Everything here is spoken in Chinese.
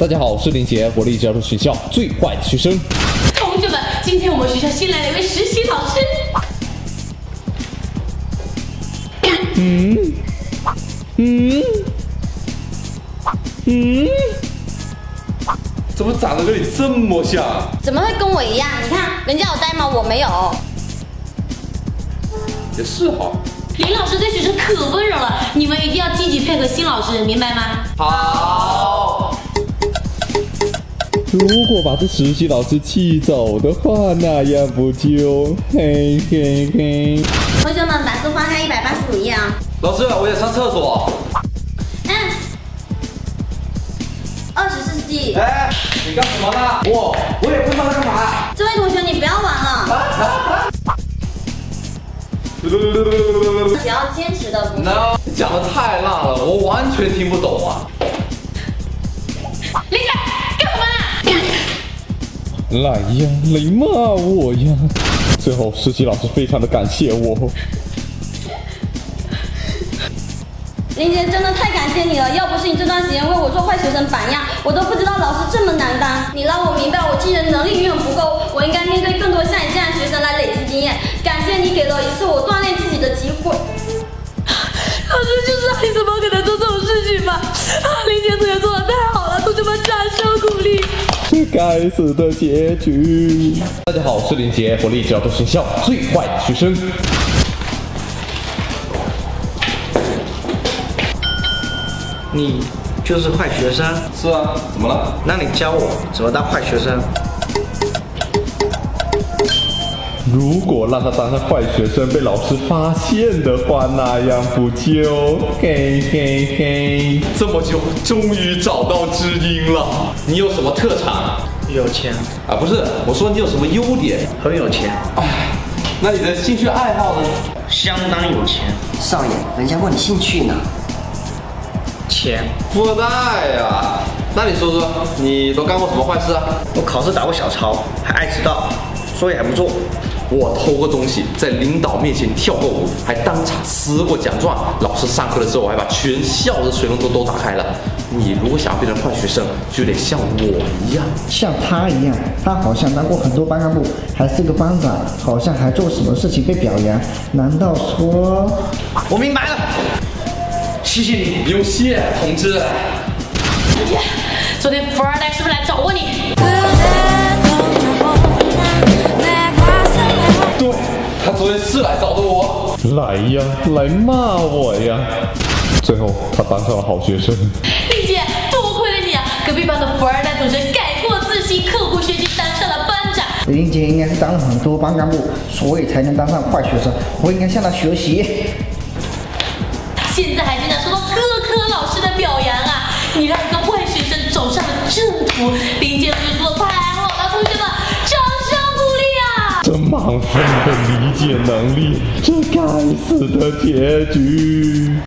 大家好，我是林杰，我立志要做学校最坏的学生。同学们，今天我们学校新来了一位实习老师。怎么长得跟你这么像？怎么会跟我一样？你看，人家有呆毛，我没有。也是哈。林老师对学生可温柔了，你们一定要积极配合新老师，明白吗？好。 如果把这实习老师气走的话，那样不就嘿嘿嘿？同学们，把书翻开185页啊！老师，我想上厕所。20世纪。哎，你干什么呢？我也不知道干嘛。这位同学，你不要玩了。只要坚持的不。No， 讲的太烂了，我完全听不懂啊。林姐。 来呀，来骂我呀！最后，实习老师非常的感谢我。林杰真的太感谢你了，要不是你这段时间为我做坏学生榜样，我都不知道老师这么难当。你让我明白，我自己的能力远远不够，我应该面对更多像你这样的学生来累积经验。感谢你给了一次我锻炼自己的机会。老师就知道你怎么可能做这种事情吧？林杰同学做的太好了，同学们掌声鼓励。 这该死的结局！大家好，我是林杰，我立志要做学校最坏的学生。你就是坏学生？是啊，怎么了？那你教我怎么当坏学生？如果让他当上坏学生被老师发现的话，那样不就嘿嘿嘿？这么久，终于找到知音了。你有什么特长？有钱啊？不是，我说你有什么优点？很有钱。哎，那你的兴趣爱好呢？相当有钱。少爷，人家问你兴趣呢。钱。富二代呀？那你说说，你都干过什么坏事啊？我考试打过小抄，还爱迟到。 说也还不错，我偷过东西，在领导面前跳过舞，还当场撕过奖状。老师上课的时候，我还把全校的水龙头都打开了。你如果想要变成坏学生，就得像我一样，像他一样。他好像当过很多班干部，还是个班长，好像还做什么事情被表扬。难道说……我明白了，谢谢你，不用谢，同志。昨天富二代是不是来找过你？ 对，他昨天是来找的我，来呀，来骂我呀！最后他当上了好学生。丽姐，多亏了你啊！隔壁班的富二代同学改过自新，刻苦学习，当上了班长。林杰应该是当了很多班干部，所以才能当上坏学生。我应该向他学习。现在还经常受到各科老师的表扬啊！你让一个坏学生走上了正途，林杰同学做得太好了，同学们。 这盲人的理解能力，这该死的结局。